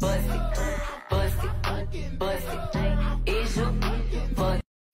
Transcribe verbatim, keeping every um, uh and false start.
busted.